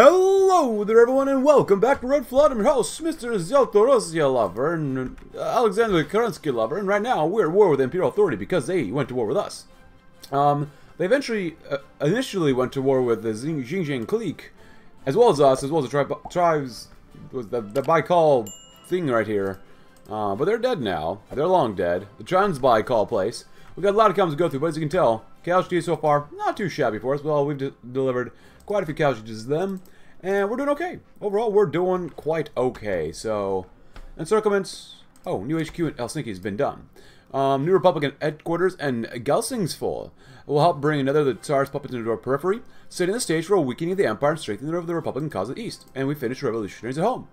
Hello there everyone and welcome back to Red Flood. I'm your host, Mr. Zheltorossiya lover and Alexander Kerensky lover, and right now we're at war with the Imperial Authority because they went to war with us. They eventually, initially went to war with the Xinjiang clique, as well as us, as well as the tribes, was the Baikal thing right here. But they're dead now. They're long dead. The Trans Baikal place. We've got a lot of comms to go through, but as you can tell, KHD so far, not too shabby for us. Well, we've delivered quite a few casualties to them, and we're doing okay. Overall, we're doing quite okay. So, encirclements. Oh, new HQ in Helsinki has been done. New Republican headquarters and Gelsingsfors will help bring another of the Tsar's puppets into our periphery, setting the stage for a weakening of the Empire and strengthening of the Republican cause of the East. And we finish revolutionaries at home.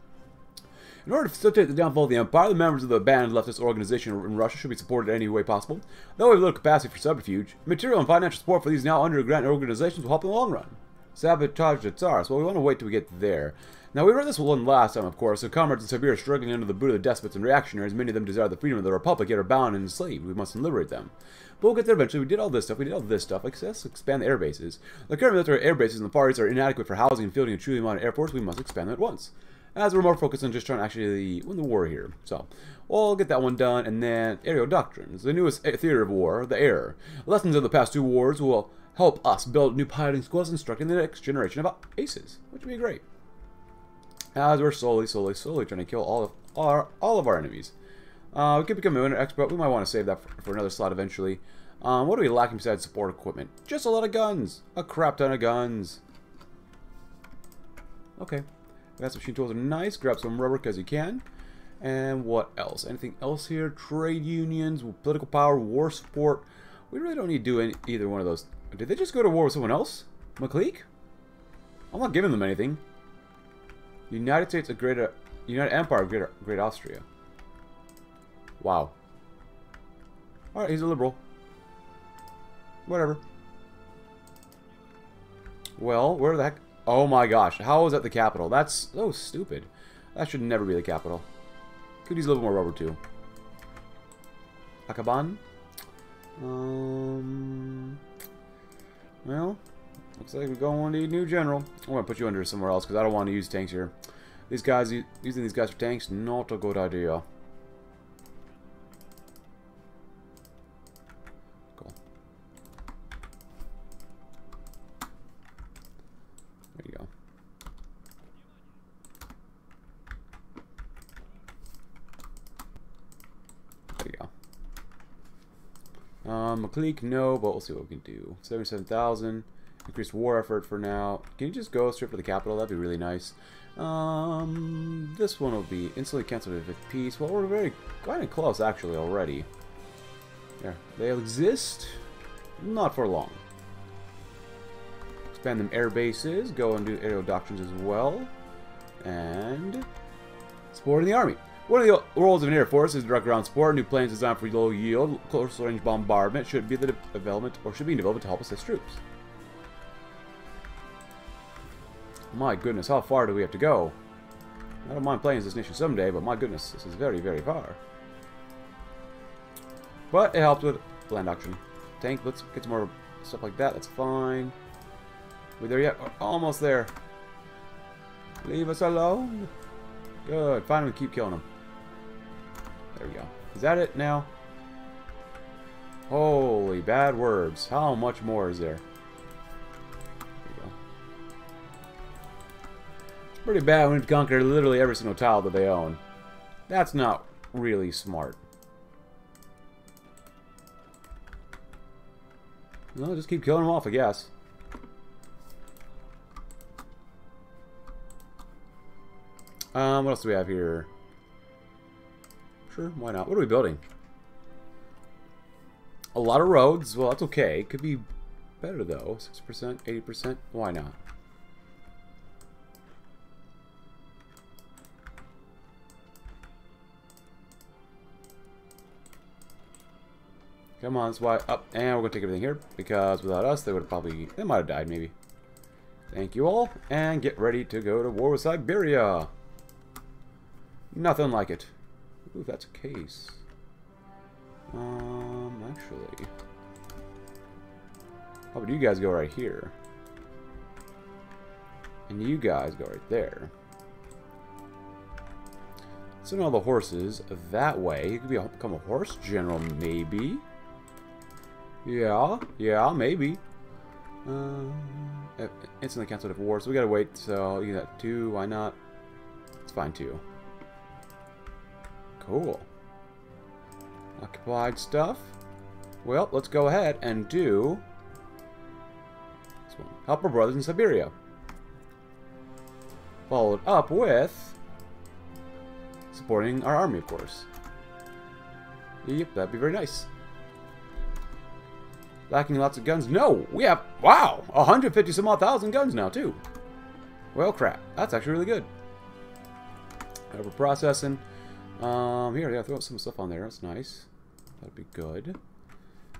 In order to facilitate the downfall of the Empire, the members of the banned leftist organization in Russia should be supported in any way possible, though we have little capacity for subterfuge. Material and financial support for these now underground organizations will help in the long run. Sabotage the Tsars. Well, we want to wait till we get there. Now, we read this one last time, of course. The comrades in Siberia are struggling under the boot of the despots and reactionaries. Many of them desire the freedom of the Republic, yet are bound and enslaved. We must liberate them. But we'll get there eventually. We did all this stuff. Like, let's expand the air bases. The current military air bases in the Far East are inadequate for housing and fielding a truly modern air force. We must expand them at once. As we're more focused on just trying to actually win the war here. So, we'll get that one done. And then, aerial doctrines. The newest theater of war, the air. Lessons of the past two wars will help us build new piloting schools, instructing the next generation of aces, which would be great. As we're slowly trying to kill all of our enemies. We could become an expert. We might want to save that for another slot eventually. What are we lacking besides support equipment? Just a lot of guns. A crap ton of guns. Okay. Advanced machine tools are nice. Grab some rubber because you can. And what else? Anything else here? Trade unions, political power, war support. We really don't need to do either one of those. Did they just go to war with someone else? McLeek? I'm not giving them anything. United States of Greater... United Empire of Great Austria. Wow. Alright, he's a liberal. Whatever. Well, where the heck... Oh my gosh, how is that the capital? That's so stupid. That should never be the capital. Could use a little more rubber, too. Akaban? Well, looks like we're going to need a new general. I'm going to put you under somewhere else because I don't want to use tanks here. These guys, using these guys for tanks, not a good idea. Cool. There you go. McLeek, no, but we'll see what we can do. 77,000. Increased war effort for now. Can you just go straight for the capital? That'd be really nice. This one will be instantly cancelled if it's peace. Well, we're very kind of close, actually, already. There. They'll exist. Not for long. Expand them air bases. Go and do aerial doctrines as well. And... support in the army. One of the roles of an air force is direct ground support. New planes designed for low yield, close-range bombardment should be in development to help assist troops. My goodness, how far do we have to go? I don't mind playing as this nation someday, but my goodness, this is very, very far. But it helps with land doctrine. Tank, let's get some more stuff like that. That's fine. We're there yet? We're almost there. Leave us alone. Good. Finally, keep killing them. There we go. Is that it now? Holy bad words. How much more is there? There we go. It's pretty bad when we've conquered literally every single tile that they own. That's not really smart. No, just keep killing them off, I guess. What else do we have here? Sure, why not? What are we building? A lot of roads. Well, that's okay. Could be better, though. 6%, 80%. Why not? Come on, that's why. Up, and we're going to take everything here, because without us, they would have probably... they might have died, maybe. Thank you all, and get ready to go to war with Siberia. Nothing like it. Ooh, that's a case. Actually... how about you guys go right here? And you guys go right there. Send all the horses that way. You could become a horse general, maybe. Yeah, yeah, maybe. Instantly canceled at war, so we gotta wait. So you got two. Why not? It's fine too. Cool. Occupied stuff. Well, let's go ahead and do this one. Help our brothers in Siberia. Followed up with supporting our army, of course. Yep, that'd be very nice. Lacking lots of guns. No, we have, wow, 150 some odd thousand guns now too. Well, crap, that's actually really good. We're processing. Here, yeah, throw some stuff on there. That's nice. That'd be good.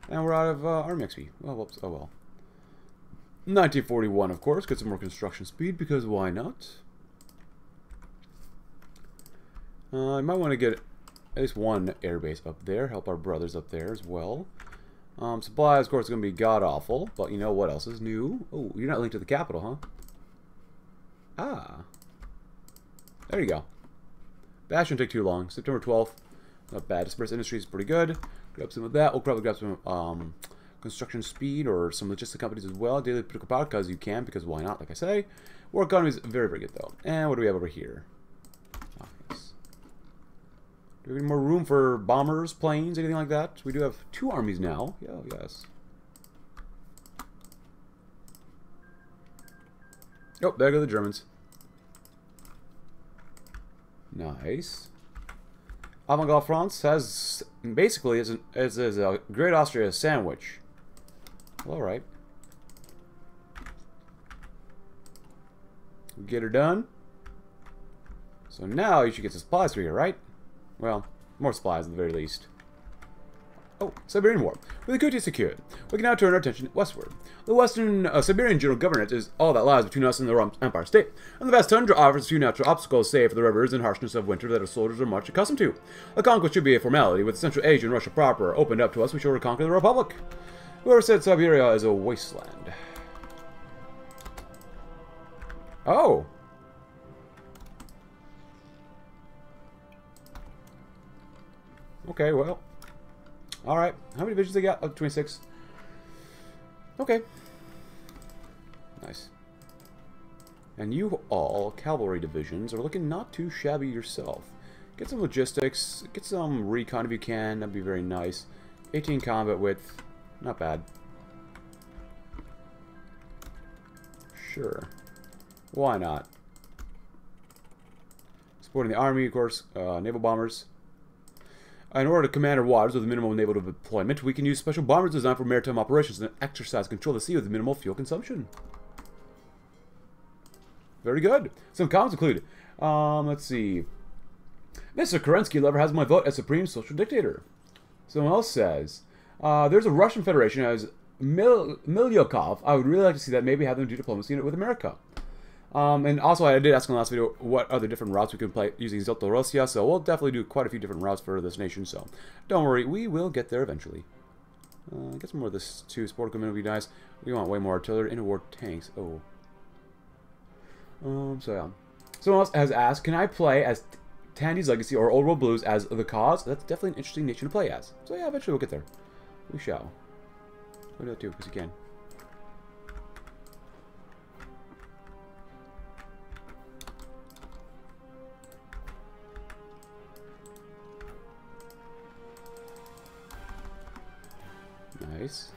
And we're out of army XP. Well, whoops. Oh well. 1941, of course. Get some more construction speed because why not? I might want to get at least one airbase up there. Help our brothers up there as well. Supply, of course, is going to be god-awful. But you know what else is new? Oh, you're not linked to the capital, huh? Ah. There you go. That shouldn't take too long. September 12th. Not bad. Dispersed Industries is pretty good. Grab some of that. We'll probably grab some construction speed or some logistic companies as well. Daily political power, because you can, because why not, like I say. War economy is very, very good, though. And what do we have over here? Nice. Do we have any more room for bombers, planes, anything like that? We do have two armies now. Yeah, yes. Oh, there go the Germans. Nice. Avant-garde France has basically is a Great Austria sandwich. Well, all right, we get her done. So now you should get some supplies for here, right? Well, more supplies at the very least. Oh, Siberian War. With the Kuti secured, we can now turn our attention westward. The western Siberian general government is all that lies between us and the Empire State, and the vast tundra offers few natural obstacles save for the rivers and harshness of winter that our soldiers are much accustomed to. A conquest should be a formality. With Central Asia and Russia proper opened up to us, we shall reconquer the Republic. Whoever said Siberia is a wasteland? Oh! Okay, well... Alright, how many divisions they got? Oh, 26. Okay. Nice. And you all, cavalry divisions, are looking not too shabby yourself. Get some logistics, get some recon if you can, that'd be very nice. 18 combat width, not bad. Sure. Why not? Supporting the army, of course, naval bombers. In order to command our waters with minimal naval deployment, we can use special bombers designed for maritime operations and exercise control of the sea with minimal fuel consumption. Very good. Some comments include, let's see. Mr. Kerensky never has my vote as Supreme Social Dictator. Someone else says, there's a Russian Federation as Milyukov. I would really like to see that, maybe have them do diplomacy with America. And also, I did ask in the last video what other different routes we can play using Zheltorossiya, so we'll definitely do quite a few different routes for this nation, so don't worry, we will get there eventually. Get some more of this, too. Sport equipment would be nice. We want way more artillery and war tanks. Oh. So, yeah. Someone else has asked, can I play as Tandy's Legacy or Old World Blues as The Cause? That's definitely an interesting nation to play as. So, yeah, eventually we'll get there. We shall. We'll do that, too, because we can. Nice.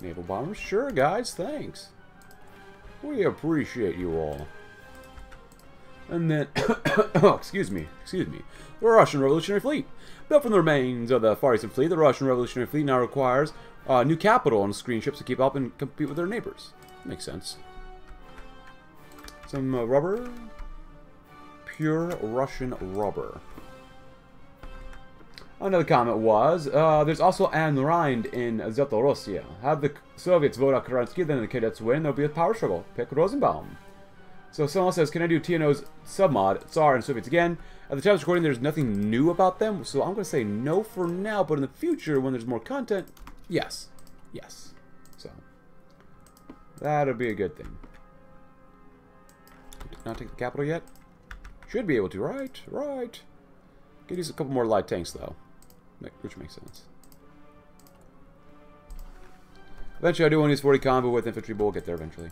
Naval bombers? Sure, guys. Thanks. We appreciate you all. And then... oh, excuse me. Excuse me. The Russian Revolutionary Fleet. Built from the remains of the Far Eastern Fleet, the Russian Revolutionary Fleet now requires new capital on screen ships to keep up and compete with their neighbors. Makes sense. Some rubber. Pure Russian rubber. Another comment was, there's also an Rhind in Zheltorossiya. Have the Soviets vote out Kerensky, then the cadets win, there'll be a power struggle. Pick Rosenbaum. So someone says, can I do TNO's submod, Tsar and Soviets again? At the time of this recording, there's nothing new about them, so I'm going to say no for now, but in the future, when there's more content, yes. Yes. So, that'll be a good thing. Not take the capital yet? Should be able to, right? Right. Could use a couple more light tanks, though. Which makes sense. Eventually, I do want to use 40 combo with infantry, but we'll get there eventually.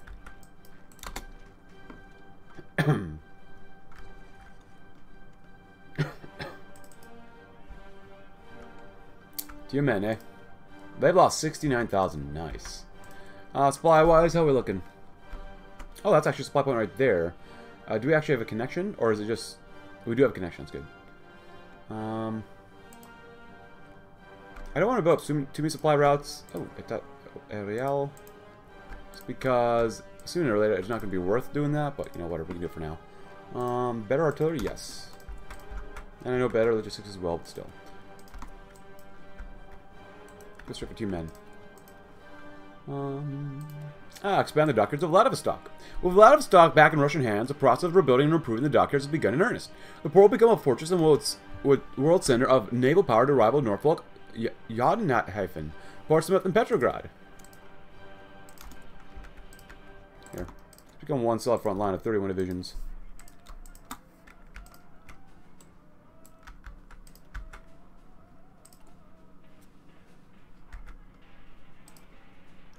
Dear men, eh? They've lost 69,000. Nice. Supply-wise, how are we looking? Oh, that's actually a supply point right there. Do we actually have a connection? Or is it just... We do have a connection. That's good. I don't want to build up too many supply routes. Oh, Ariel. It's because sooner or later it's not going to be worth doing that. But, you know, whatever. We can do it for now. Better artillery? Yes. And I know better logistics as well, but still. Let's start for 2 men. Expand the dockyards of Vladivostok. With Vladivostok back in Russian hands, the process of rebuilding and improving the dockyards has begun in earnest. The port will become a fortress and world center of naval power to rival Norfolk, Yadnat, Portsmouth, and Petrograd. Here. Become one solid front line of 31 divisions.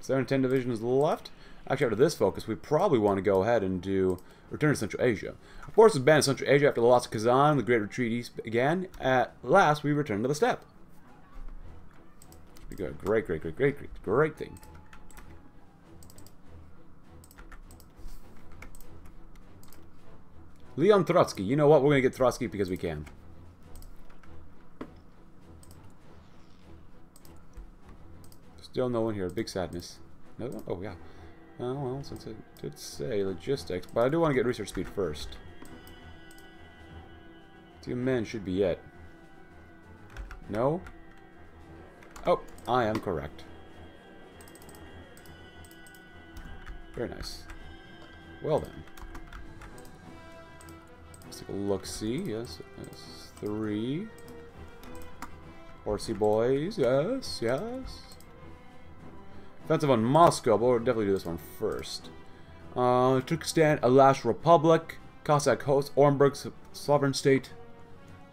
So 10 divisions left. Actually, after this focus, we probably want to go ahead and do return to Central Asia. Our forces banned Central Asia after the loss of Kazan. The Great Retreat East began. At last, we returned to the steppe. We got great thing. Leon Trotsky. You know what? We're gonna get Trotsky because we can. Still no one here. Big sadness. Another one? Oh, yeah. Oh, well, since it did say logistics, but I do want to get research speed first. 2 men should be it. No? Oh, I am correct. Very nice. Well, then. Let's take a look-see. Yes, yes. 3. Horsey boys. Yes, yes. Offensive on Moscow, but we'll definitely do this one first. Turkestan, Alash Republic, Cossack Host, Orenburg, Sovereign State.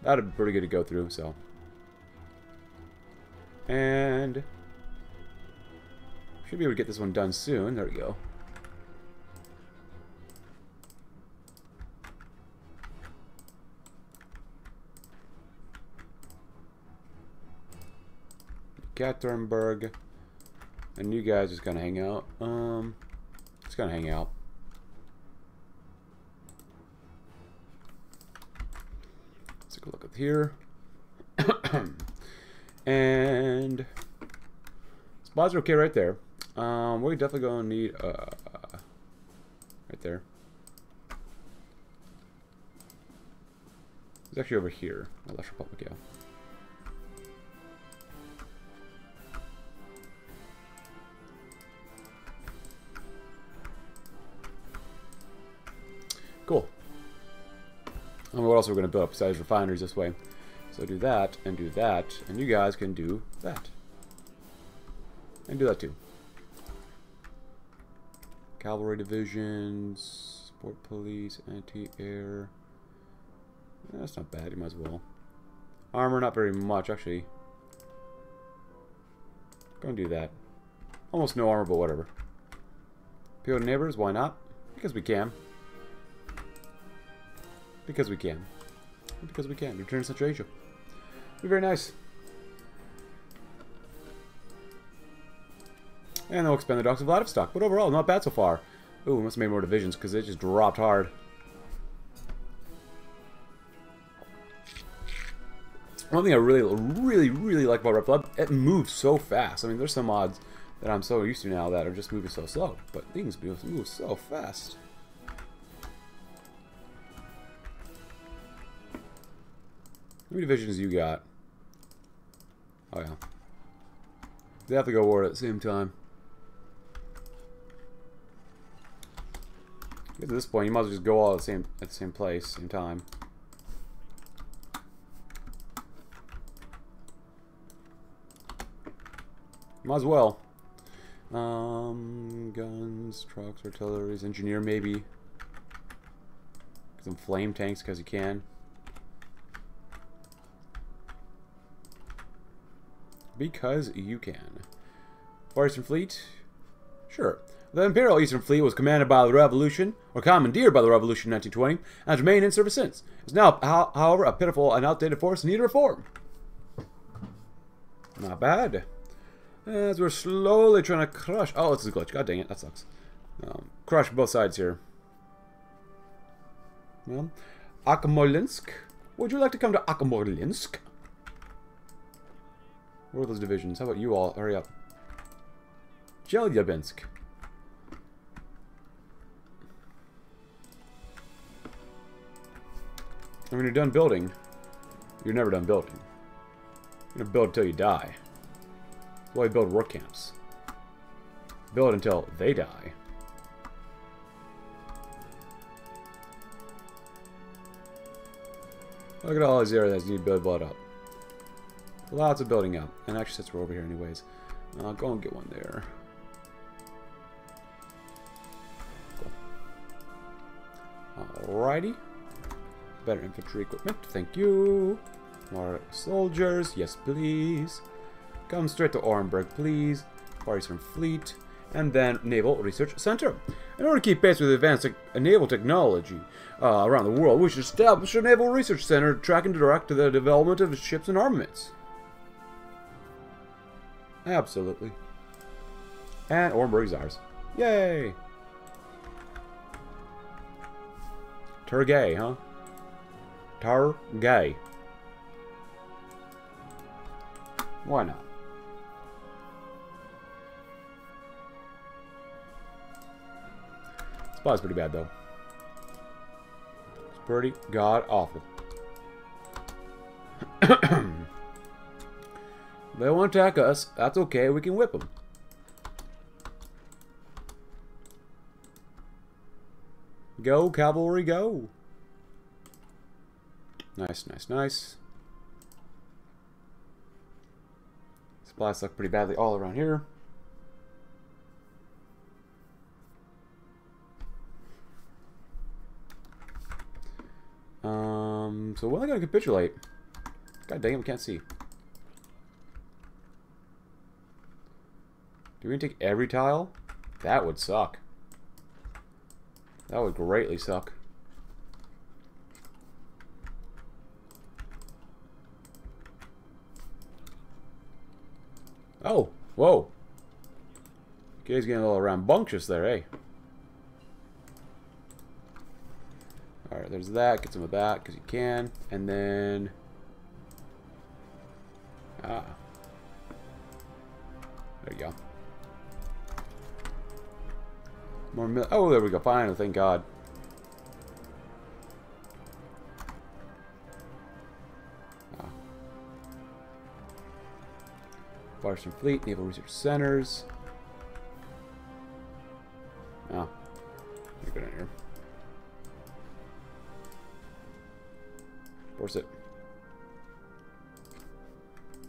That'd be pretty good to go through, so. And... should be able to get this one done soon. There we go. Catherineburg. And you guys just gonna hang out. Just gonna hang out. Let's take a look up here. And spots are okay right there. We're definitely gonna need right there. It's actually over here. Alaska Republic, yeah. Cool. And what else are we going to build up besides refineries this way? So do that, and you guys can do that. And do that too. Cavalry divisions, sport police, anti-air. That's not bad, you might as well. Armor, not very much, actually. Go and do that. Almost no armor, but whatever. Peel neighbors, why not? Because we can. Because we can. Because we can. Return to Central Asia. Be very nice. And they'll expand the docks of Vladivostok. But overall, not bad so far. Ooh, we must have made more divisions because it just dropped hard. One thing I really like about Red Flood, it moves so fast. I mean, there's some mods that I'm so used to now that are just moving so slow. But things move so fast. How many divisions you got? Oh, yeah. They have to go war at the same time. At this point, you might as well just go all at the same place, same time. Might as well. Guns, trucks, artilleries, engineer, maybe. Get some flame tanks because you can. Because you can. Far Eastern Fleet? Sure. The Imperial Eastern Fleet was commanded by the Revolution, or commandeered by the Revolution in 1920, and has remained in service since. It's now, however, a pitiful and outdated force in need of reform. Not bad. As we're slowly trying to crush... Oh, this is a glitch. God dang it. That sucks. Crush both sides here. Well, Akmolinsk. Would you like to come to Akmolinsk? Where are those divisions? How about you all? Hurry up. Chelyabinsk. And when you're done building, you're never done building. You're gonna build until you die. That's why we build work camps. Build until they die. Look at all these areas that need to build up. Lots of building up. And actually, since we're over here anyways, I'll go and get one there. Cool. Alrighty. Better infantry equipment. Thank you. More soldiers. Yes, please. Come straight to Orenburg, please. Far Eastern Fleet. And then Naval Research Center. In order to keep pace with advanced naval technology around the world, we should establish a Naval Research Center to track and direct the development of ships and armaments. Absolutely. And Orenburg's ours. Yay! Turgay, huh? Turgay. Why not? This spot's pretty bad, though. It's pretty god-awful. They won't attack us. That's okay. We can whip them. Go, cavalry, go. Nice, nice, nice. Supplies suck pretty badly all around here. So when are they gonna capitulate? God dang it, we can't see. Do we take every tile? That would suck. That would greatly suck. Oh, whoa. Okay, he's getting a little rambunctious there, eh? Alright, there's that. Get some of that, because you can. And then... Ah. There you go. More, oh, there we go. Fine. Thank God. Oh. Far Eastern Fleet, Naval Research Centers. Oh, you're good in here. Force it.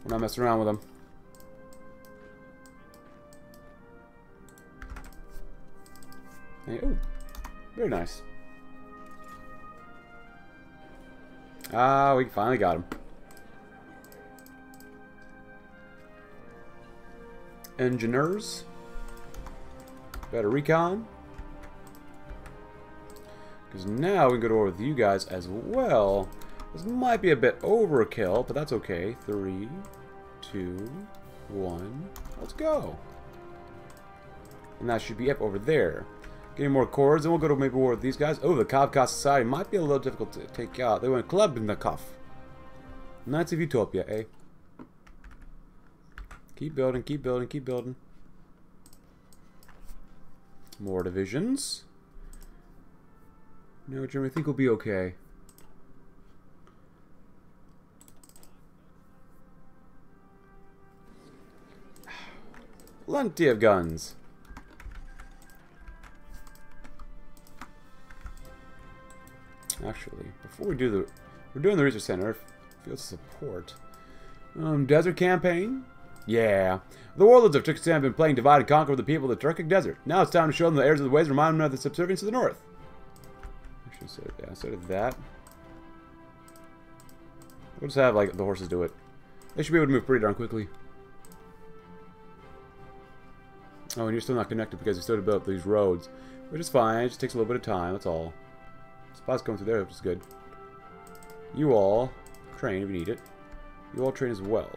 We're not messing around with them. Oh, very nice. Ah, we finally got him. Engineers. Better recon. Because now we can go to war with you guys as well. This might be a bit overkill, but that's okay. 3, 2, 1. Let's go. And that should be up over there. Getting more cords, and we'll go to maybe war with these guys. Oh, the Kavka Society might be a little difficult to take out. They went club in the cuff. Knights of Utopia, eh? Keep building, keep building, keep building. More divisions. No, Jim, I think we'll be okay. Plenty of guns. Actually, before we do the... We're doing the research center. Field support. Desert campaign? Yeah. The warlords of Turkestan have been playing divide and conquer with the people of the Turkic desert. Now it's time to show them the errors of the ways, remind them of the subservience of the north. Actually, instead of that, we'll just have like the horses do it. They should be able to move pretty darn quickly. Oh, and you're still not connected because you still developed these roads, which is fine. It just takes a little bit of time. That's all. Spots going through there, which is good. You all train if you need it. You all train as well.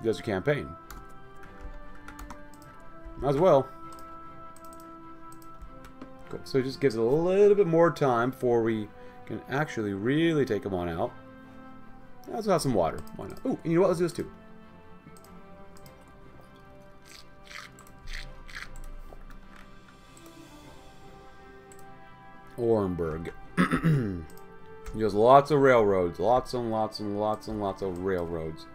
You guys are campaign. Might as well. Cool. So it just gives it a little bit more time before we can actually really take them on out. Let's have some water. Why not? Oh, and you know what? Let's do this too. Orenburg. There's lots of railroads. Lots and lots and lots and lots of railroads.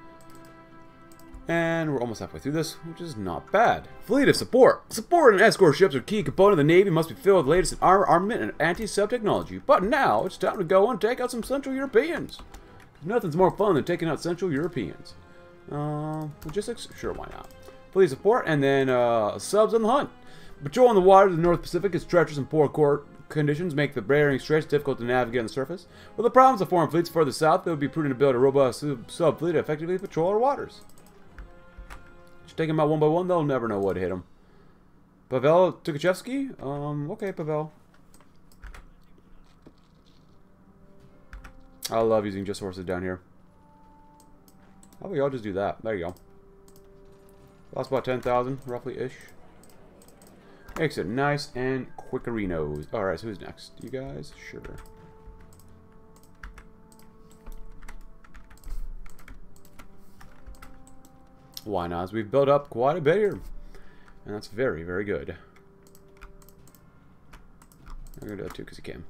And we're almost halfway through this, which is not bad. Fleet of support. Support and escort ships are a key component of the Navy, must be filled with the latest in armor, armament, and anti-sub technology. But now it's time to go and take out some Central Europeans. Nothing's more fun than taking out Central Europeans. Logistics? Sure, why not? Fleet support, and then subs on the hunt. Patrol on the waters of the North Pacific is treacherous and poor conditions make the Bering Straits difficult to navigate on the surface. With the problems of foreign fleets further south, it would be prudent to build a robust sub-fleet to effectively patrol our waters. Just take them out one by one, they'll never know what hit them. Pavel Tukhachevsky? Okay, Pavel. I love using just horses down here. How about y'all just do that? There you go. Lost about 10,000, roughly-ish. Makes it nice and quickerinos. Alright, so who's next? You guys? Sure. Why not? As we've built up quite a bit here. And that's very, very good. I'm gonna do that too, because you can.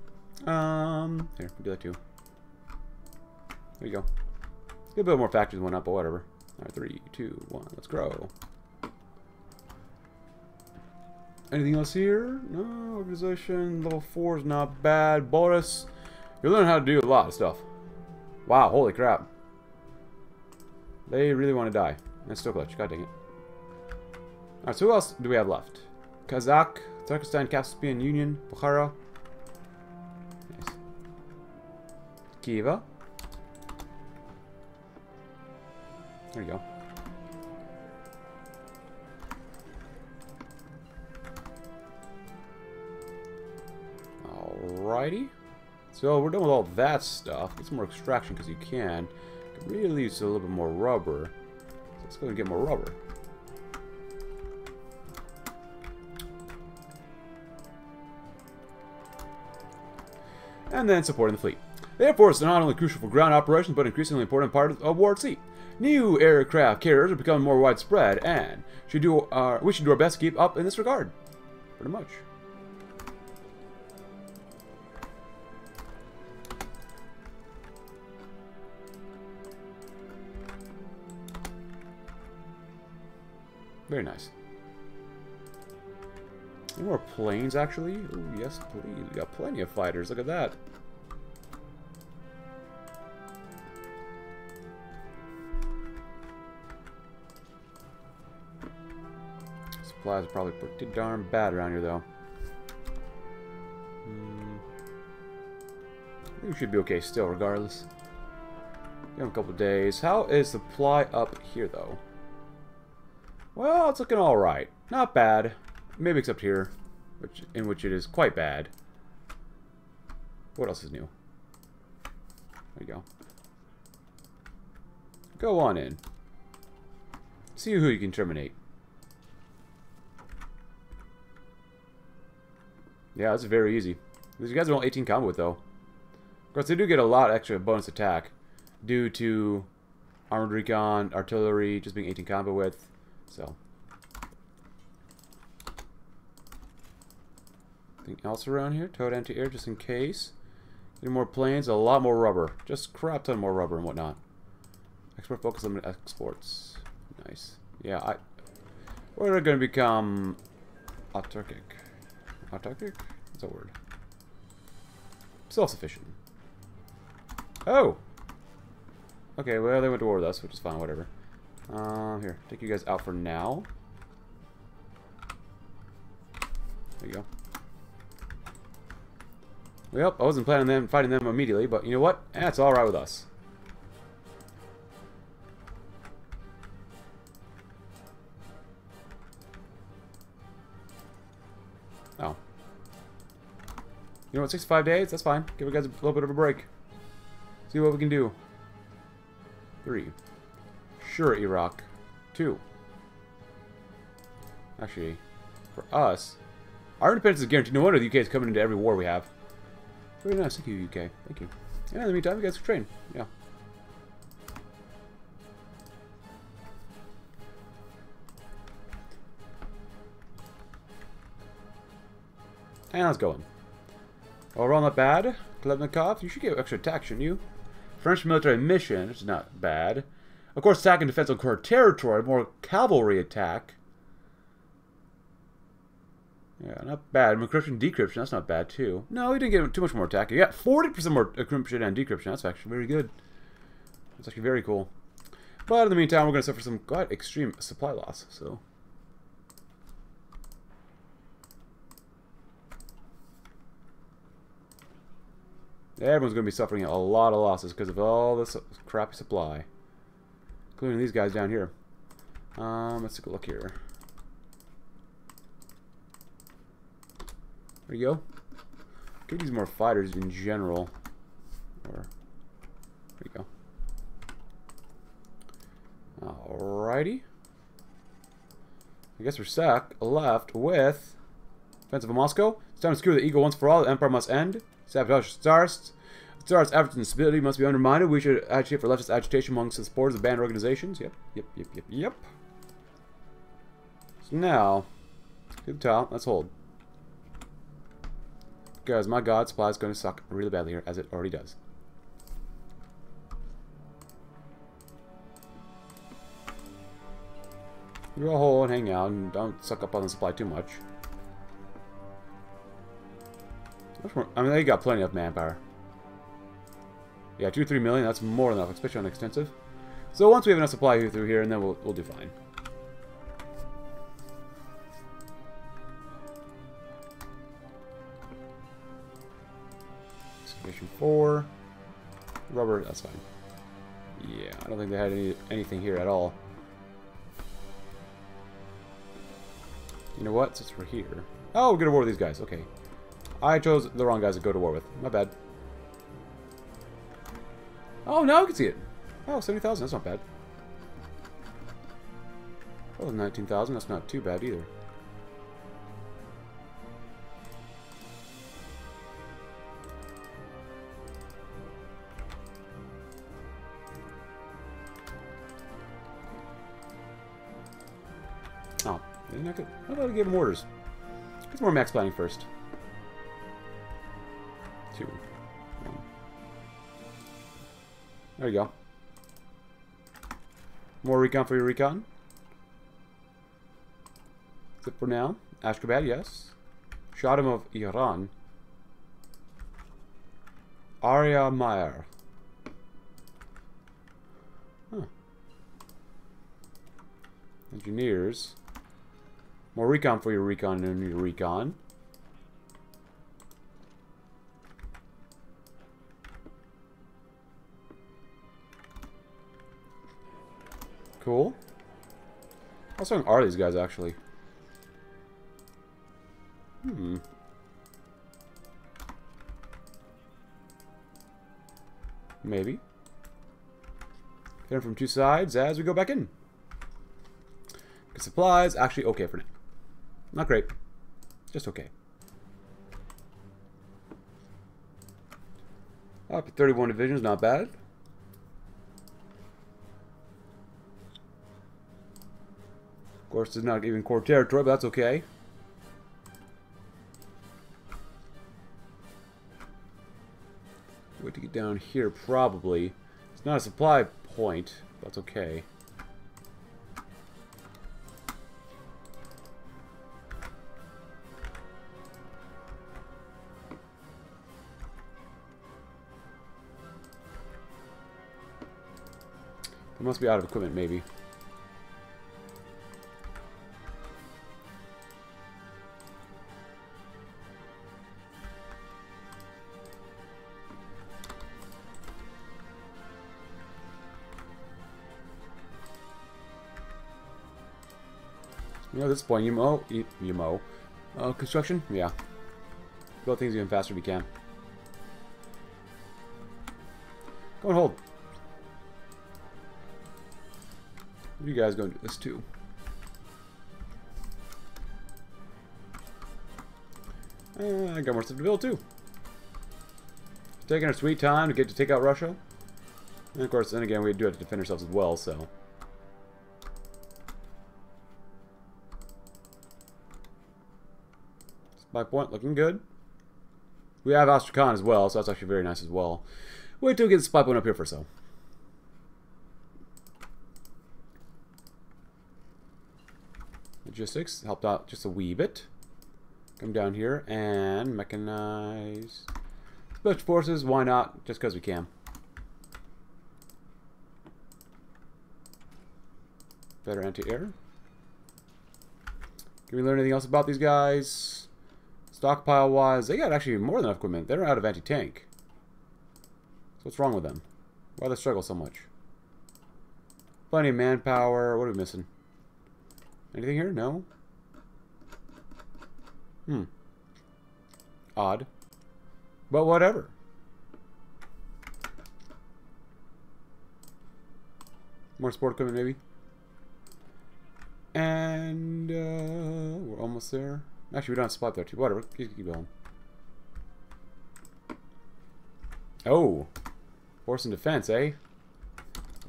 Here, do that too. There you go. Let's get a bit more factories one up, but whatever. Alright, 3, 2, 1, let's grow. Anything else here? No, organization, level 4 is not bad. Boris, you learn how to do a lot of stuff. Wow, holy crap. They really want to die. That's still clutch, god dang it. Alright, so who else do we have left? Kazakh, Turkestan, Caspian Union, Bukhara. Nice. Kiva. There you go. Alrighty. So we're done with all that stuff. Get some more extraction because you can. It really use a little bit more rubber. So let's go and get more rubber. And then supporting the fleet. Therefore, it's not only crucial for ground operations, but an increasingly important part of war at sea. New aircraft carriers are becoming more widespread, and we should do our best to keep up in this regard. Pretty much. Very nice. Any more planes, actually? Ooh, yes, please. We got plenty of fighters. Look at that. Supplies are probably pretty darn bad around here, though. I think we should be okay still, regardless. We have a couple days. How is supply up here, though? Well, it's looking all right. Not bad. Maybe except here, in which it is quite bad. What else is new? There you go. Go on in. See who you can terminate. Yeah, that's very easy. These guys are all 18 combat with, though. Of course, they do get a lot extra bonus attack due to armored recon, artillery, just being 18 combat with. So, anything else around here? Toad anti-air, just in case. Getting more planes, a lot more rubber. Just crap ton more rubber and whatnot. Export focus on exports. Nice. Yeah, we're going to become autarkic. Autarkic? That's a word. Self-sufficient. Oh! Okay, well, they went to war with us, which is fine, whatever. Here, take you guys out for now. There you go. Well, I wasn't planning on fighting them immediately, but you know what? That's alright with us. Oh. You know what? 65 days? That's fine. Give you guys a little bit of a break. See what we can do. 3. Sure, Iraq. 2. Actually, for us, our independence is guaranteed. No wonder the UK is coming into every war we have. Very nice. Thank you, UK. Thank you. Yeah, in the meantime, you guys can train. Yeah. And how's it going? Overall, not bad. Klebnikov, you should get extra attack, shouldn't you? French military mission, it's not bad. Of course, attack and defense on core territory, more cavalry attack. Yeah, not bad. Encryption, decryption, that's not bad, too. No, we didn't get too much more attack. Yeah, 40% more encryption and decryption. That's actually very good. That's actually very cool. But in the meantime, we're going to suffer some quite extreme supply loss, so... Everyone's going to be suffering a lot of losses because of all this crappy supply. Including these guys down here. Let's take a look here. There you go. Could use more fighters in general. Or, there you go. Alrighty. I guess we're stuck left with defensive of Moscow. It's time to screw the ego once for all. The empire must end. Sabotage starts. Star's efforts and stability must be undermined. We should agitate for leftist agitation amongst the supporters of banned organizations. Yep. So now, to the top. Let's hold. Guys, my god, supply is going to suck really badly here, as it already does. You all hold and hang out, and don't suck up on the supply too much. I mean, they got plenty of manpower. Yeah, 2 to 3 million, that's more than enough, especially on extensive. So once we have enough supply through here, and then we'll do fine. Excavation 4. Rubber, that's fine. Yeah, I don't think they had anything here at all. You know what? Since we're here... Oh, we're going to war with these guys. Okay. I chose the wrong guys to go to war with. My bad. Oh, now I can see it. Oh, 70,000. That's not bad. Oh, 19,000. That's not too bad either. Oh, they're not good. I thought I gave them orders. Get some more max planning first. 2, 1. There you go. More recon for your recon. Except for now. Ashgabat, yes. Shaddam of Iran. Arya Meyer. Huh. Engineers. More recon for your recon and your recon. Cool. How strong are these guys actually? Maybe. Hit them from two sides as we go back in. Good supplies, actually okay for now. Not great. Just okay. Up to 31 divisions, not bad. Of course, it's not even core territory, but that's okay. Wait to get down here, probably. It's not a supply point, but that's okay. He must be out of equipment, maybe. You know, at this point, construction? Yeah. Build things even faster if you can. Go and hold. What are you guys going to do this too? I got more stuff to build too. Taking our sweet time to get to take out Russia. And of course, then again, we do have to defend ourselves as well, so. Spy point looking good. We have Astrakhan as well, so that's actually very nice as well. Wait till we get the spy point up here for so. Logistics helped out just a wee bit. Come down here and mechanize special forces. Why not? Just because we can. Better anti-air. Can we learn anything else about these guys? Stockpile-wise, they got actually more than enough equipment. They're out of anti-tank. So what's wrong with them? Why do they struggle so much? Plenty of manpower. What are we missing? Anything here? No? Hmm. Odd. But whatever. More sport equipment, maybe? And, we're almost there. Actually, we don't have a spot there, too. Whatever. Keep going. Oh! Force and defense, eh?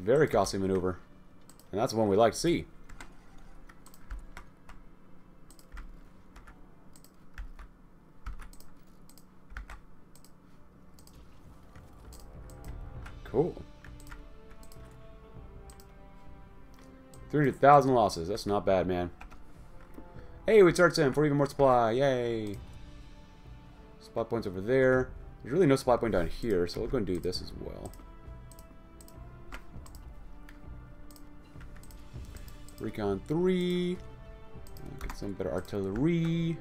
Very costly maneuver. And that's the one we like to see. Cool. 300,000 losses. That's not bad, man. Hey, we start in for even more supply. Yay! Supply points over there. There's really no supply point down here, so we'll go and do this as well. Recon 3. Get some better artillery.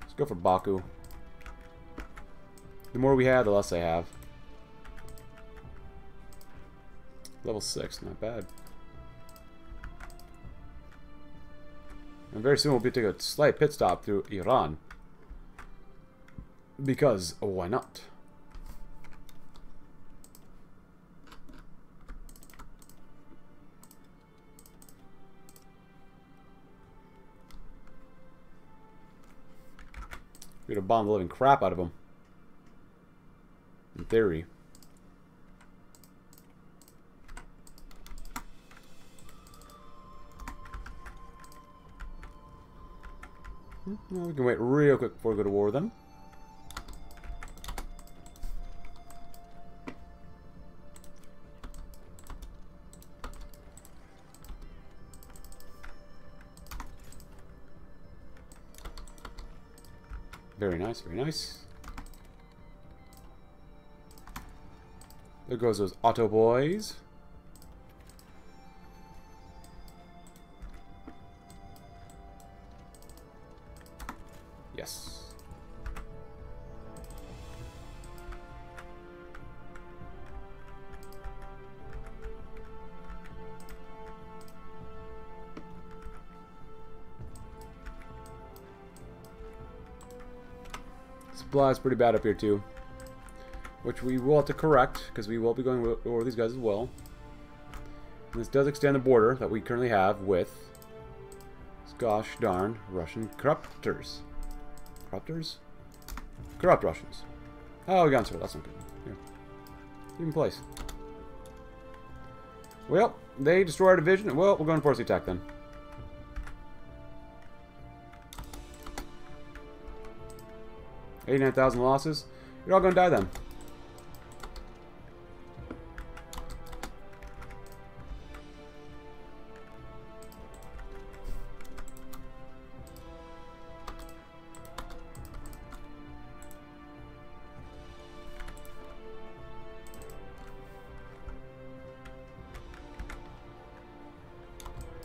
Let's go for Baku. The more we have, the less I have. Level 6, not bad. And very soon we'll be taking a slight pit stop through Iran. Because, why not? We're gonna bomb the living crap out of them. In theory. Well, we can wait real quick before we go to war with them. Very nice, very nice. There goes those auto boys. Yes. Supply is pretty bad up here too, which we will have to correct because we will be going over these guys as well. And this does extend the border that we currently have with, gosh darn, Russian corruptors. Corruptors? Corrupt Russians. Oh, we got into it. That's not good. Here. Even place. Well, they destroy our division. Well, we're going to force the attack then. $89,000 losses. You're all going to die then.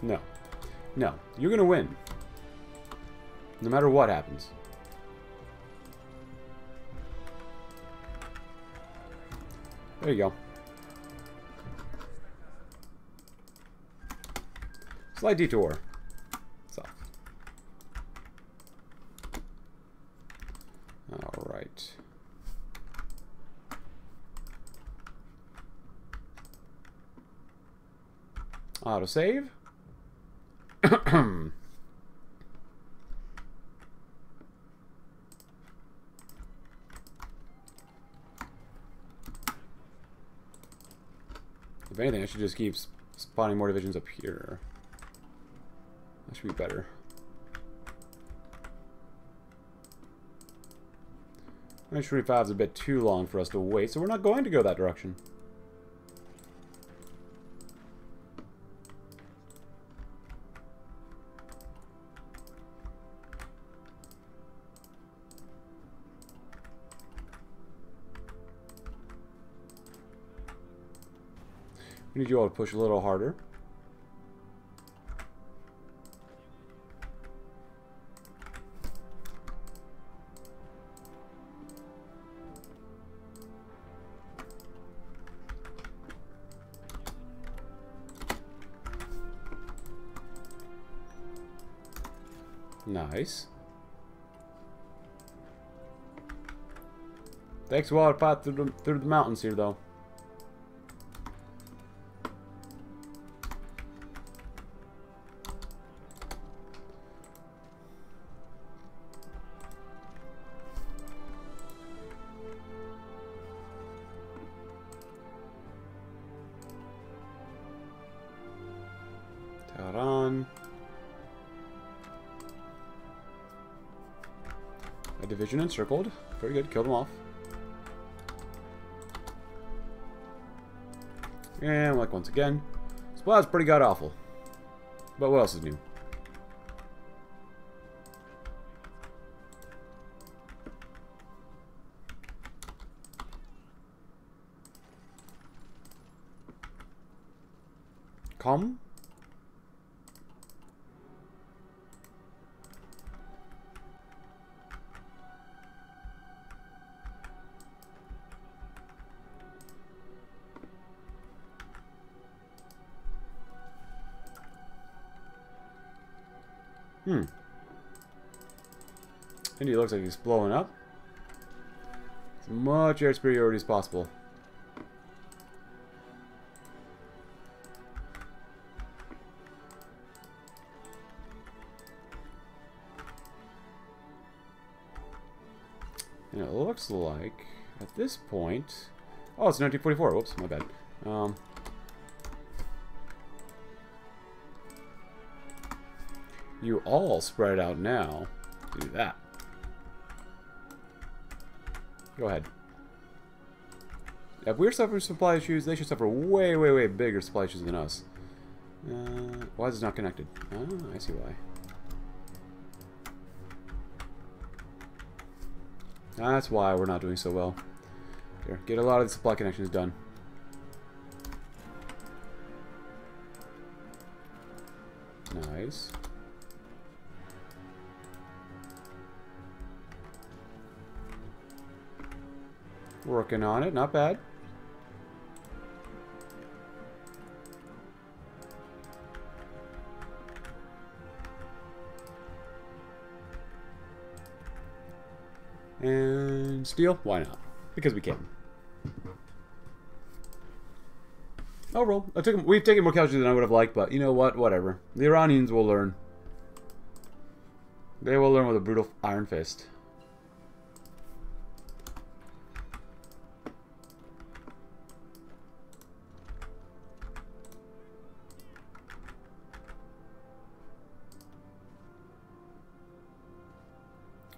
No. No. You're going to win. No matter what happens. There you go. Slight detour. South. Alright. Auto save. If anything, I should just keep spawning more divisions up here. That should be better. Range 25 is a bit too long for us to wait, so we're not going to go that direction. We need you all to push a little harder. Nice. Takes a while to fight through the mountains here, though. Encircled. Very good. Kill them off. And like once again. Splot's pretty god awful. But what else is new? Come? India looks like he's blowing up. As much air superiority as possible. And it looks like, at this point... Oh, it's 1944. Whoops, my bad. You all spread out now. Do that. Go ahead. If we're suffering supply issues, they should suffer way, way, way bigger supply issues than us. Why is this not connected? Oh, I see why. That's why we're not doing so well. Here, get a lot of the supply connections done. Nice. Working on it, not bad. And steel? Why not? Because we can. Overall, we've taken more casualties than I would have liked, but you know what? Whatever. The Iranians will learn. They will learn with a brutal iron fist.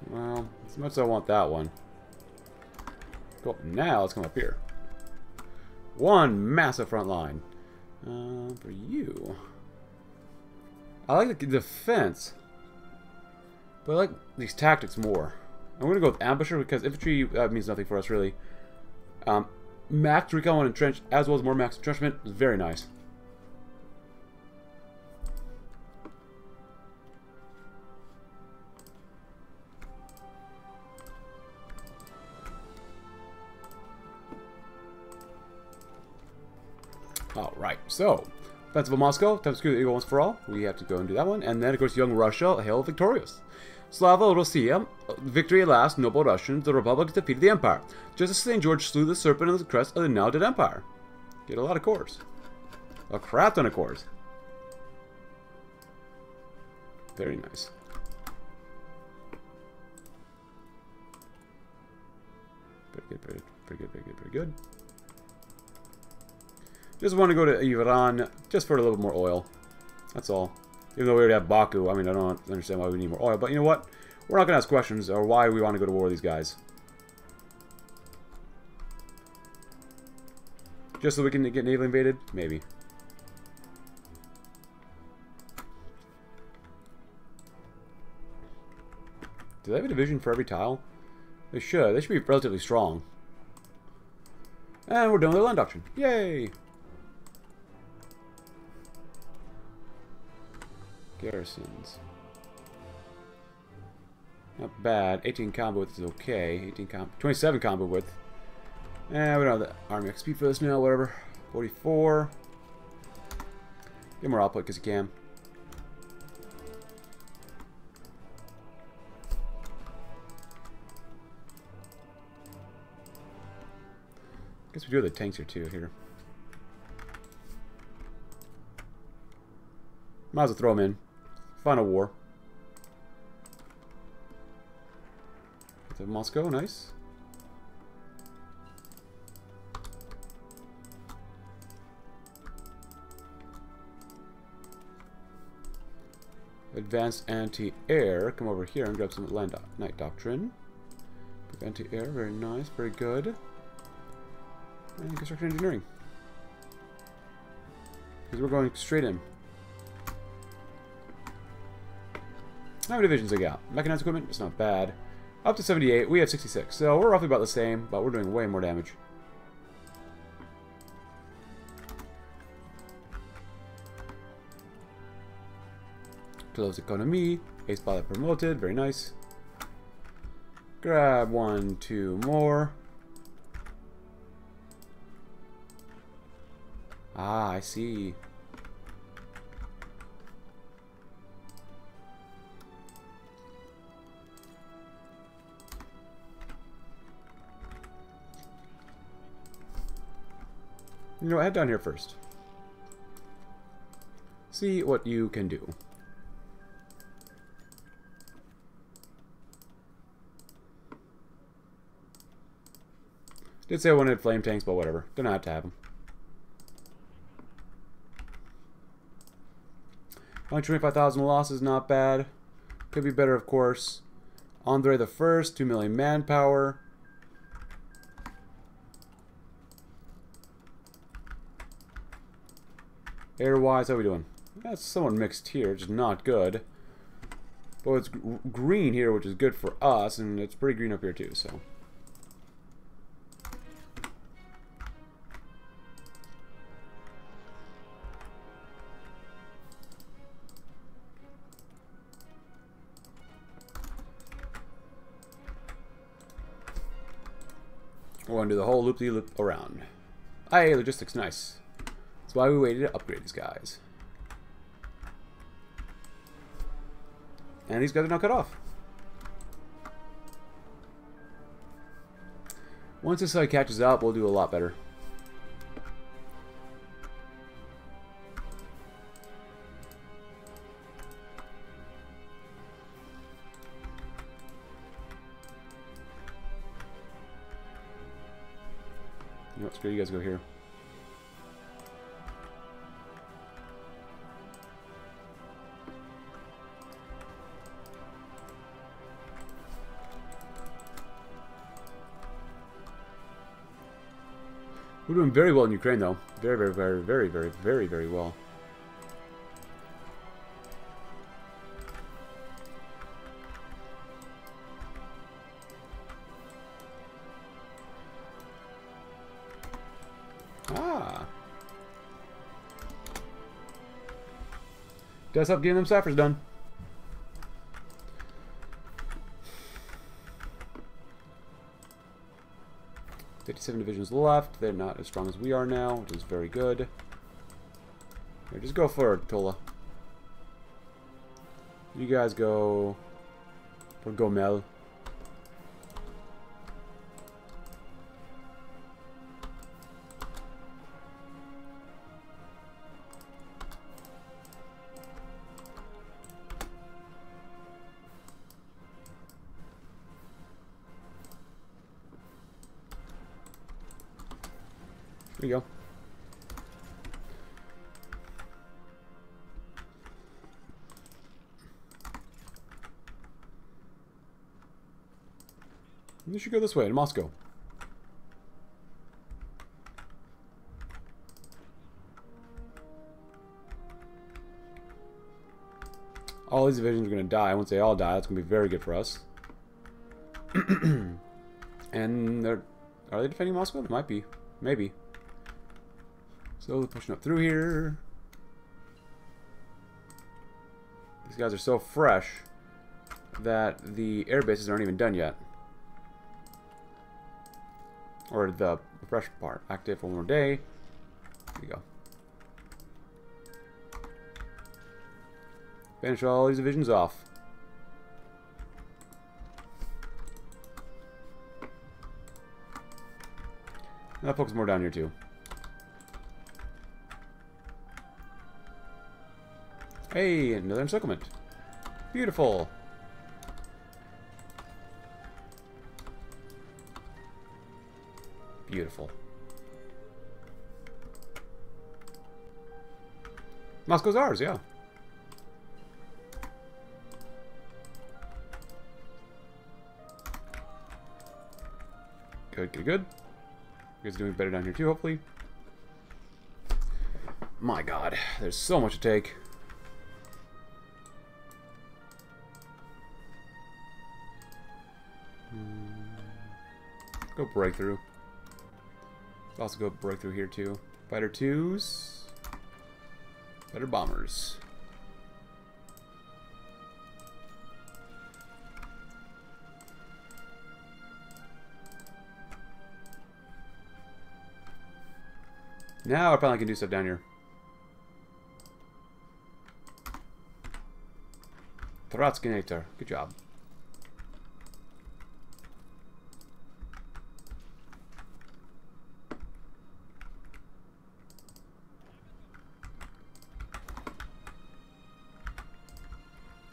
Well, as much as I want that one. Go up now, let's come up here. One massive front line. For you. I like the defense. But I like these tactics more. I'm going to go with ambusher because infantry means nothing for us, really. Max recon and entrenched, as well as more max entrenchment, is very nice. Alright, so, Defense of Moscow, Time to Screw the Eagle once for all. We have to go and do that one. And then, of course, Young Russia, Hail Victorious. Slavorossiya, victory at last, noble Russians, the Republic defeated the Empire. Just as St. George slew the serpent on the crest of the now dead Empire. Get a lot of cores. A crap ton of cores. Very nice. Very good. Just want to go to Iran just for a little more oil. That's all. Even though we already have Baku, I mean, I don't understand why we need more oil. But you know what? We're not going to ask questions or why we want to go to war with these guys. Just so we can get naval invaded? Maybe. Do they have a division for every tile? They should. They should be relatively strong. And we're done with the land auction. Yay! Garrisons. Not bad. 18 combo width is okay. 27 combo width. Eh, we don't have the army XP for this now, whatever. 44. Get more output because you can. I guess we do have the tanks here too. Might as well throw them in. Final war. Get to Moscow, nice. Advanced anti-air. Come over here and grab some land night doctrine. Anti-air, very nice, very good. And construction engineering. Because we're going straight in. How many divisions I got? Mechanized equipment? It's not bad. Up to 78. We have 66. So we're roughly about the same, but we're doing way more damage. Close economy. Ace pilot promoted. Very nice. Grab one, two more. Ah, I see. You know, head down here first. See what you can do. Did say I wanted flame tanks, but whatever. Don't have to have them. Only 25,000 loss is not bad. Could be better, of course. Andre the First, 2 million manpower. Air-wise, how are we doing? That's somewhat mixed here, just not good. But it's green here, which is good for us, and it's pretty green up here too, so. We're going to do the whole loop-de-loop around. Aye, logistics, nice. That's why we waited to upgrade these guys. And these guys are now cut off. Once this side catches up, we'll do a lot better. Screw you guys, go here. We're doing very well in Ukraine, though. Very well. Guess up getting them sappers done. Fifty-seven divisions left. They're not as strong as we are now, which is very good. Here, just go forward, Tola. You guys go for Gomel. There you go. You should go this way, to Moscow. All these divisions are going to die. Once they all die, that's going to be very good for us. And they're... Are they defending Moscow? They might be. Maybe. So they're pushing up through here. These guys are so fresh that the air bases aren't even done yet. Or the fresh part. Active one more day. There you go. Finish all these divisions off. And I'll focus more down here too. Hey, another encirclement. Beautiful. Beautiful. Moscow's ours, yeah. Good, good, good. You guys are doing better down here too, hopefully. My God, there's so much to take. Go breakthrough. Also go breakthrough here too. Fighter 2s. Better bombers. Now I finally can do stuff down here. Trotskynator. Good job.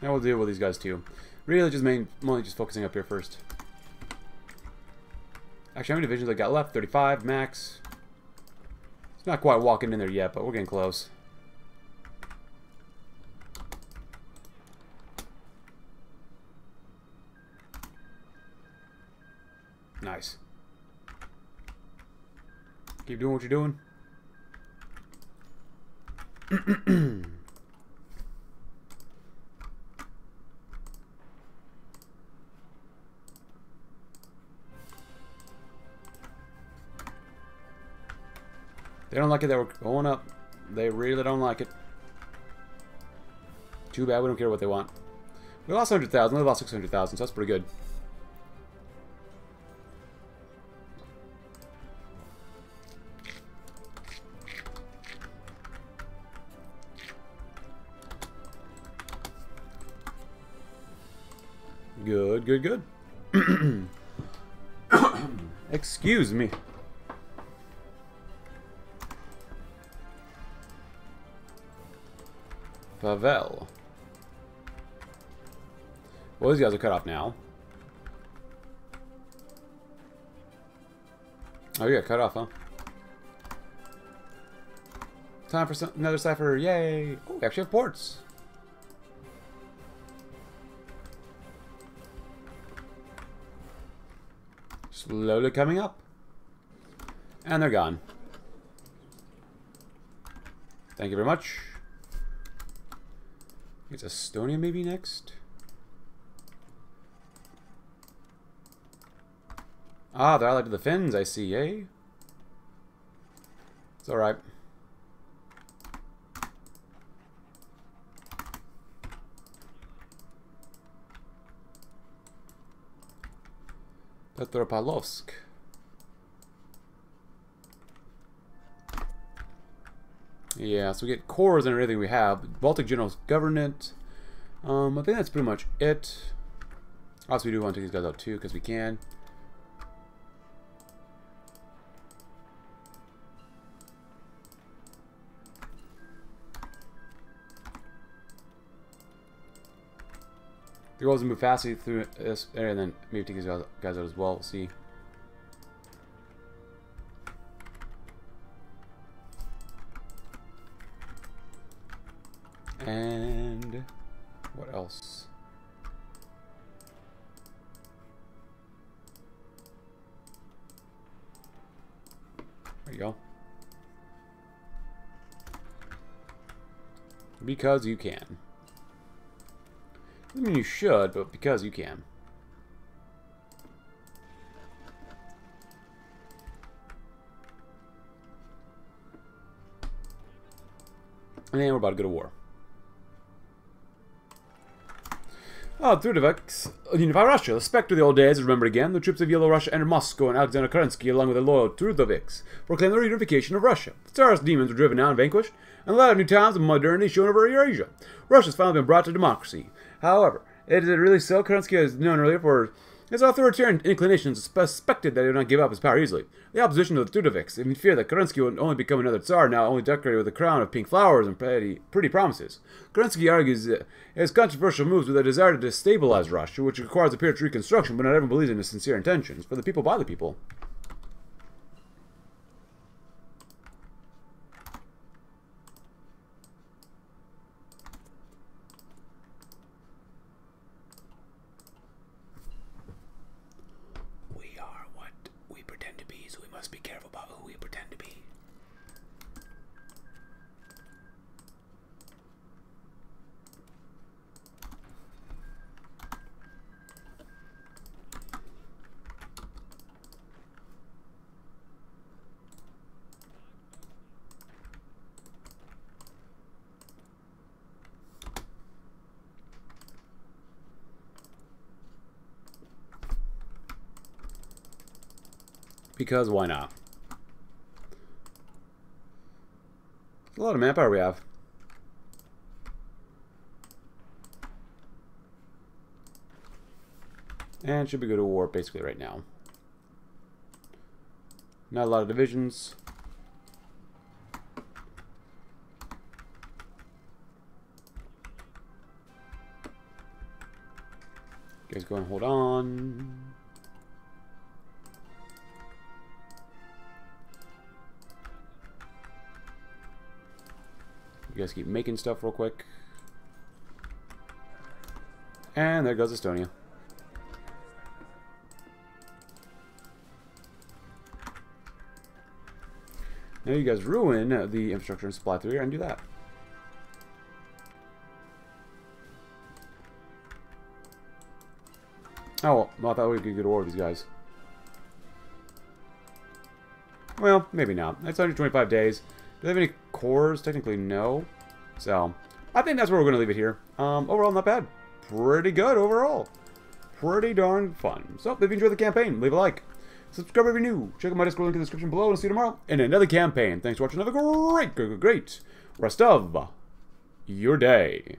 Now we'll deal with these guys too. Really, just mainly focusing up here first. Actually, how many divisions I got left? 35 max. It's not quite walking in there yet, but we're getting close. Nice. Keep doing what you're doing. They don't like it that we're going up. They really don't like it. Too bad, we don't care what they want. We lost 100,000, we lost 600,000, so that's pretty good. Good, good, good. Excuse me. Pavel. Well, these guys are cut off now. Oh, you got cut off, huh? Time for another cipher. Yay! Oh, we actually have ports. Slowly coming up. And they're gone. Thank you very much. It's Estonia maybe next? Ah, they're allied to the Finns, I see, eh? It's alright. Petropavlovsk. Yeah, so we get cores and everything we have. Baltic General's Government. I think that's pretty much it. Also, we do want to take these guys out too, because we can. The goal is to move fastly through this area and then maybe take these guys out as well. We'll see. And what else? There you go. Because you can. I mean, you should, but because you can. And then we're about to go to war. Oh, Trudoviks unify Russia. The specter of the old days is remembered again. The troops of Yellow Russia entered Moscow, and Alexander Kerensky, along with the loyal Trudoviks, proclaimed the reunification of Russia. The Tsarist demons were driven out and vanquished, and the light of new times and modernity shone over Eurasia. Russia has finally been brought to democracy. However, is it really so? Kerensky, as known earlier for his authoritarian inclinations, suspected that he would not give up his power easily. The opposition of the Trudoviks, in fear that Kerensky would only become another Tsar, now only decorated with a crown of pink flowers and pretty promises. Kerensky argues his controversial moves with a desire to destabilize Russia, which requires a period of reconstruction, but not everyone believes in his sincere intentions. For the people, by the people. Because why not? There's a lot of manpower we have. And should we go to war basically right now? Not a lot of divisions. You guys go and hold on. You guys keep making stuff real quick. And there goes Estonia. Now you guys ruin the infrastructure and supply through here and do that. Oh, well, I thought we could get to war with these guys. Well, maybe not. That's 125 days. Do they have any cores? Technically, no. So, I think that's where we're going to leave it here. Overall, not bad. Pretty good overall. Pretty darn fun. So, if you enjoyed the campaign, leave a like. Subscribe if you're new. Check out my Discord link in the description below, and see you tomorrow in another campaign. Thanks for watching. Have a great rest of your day.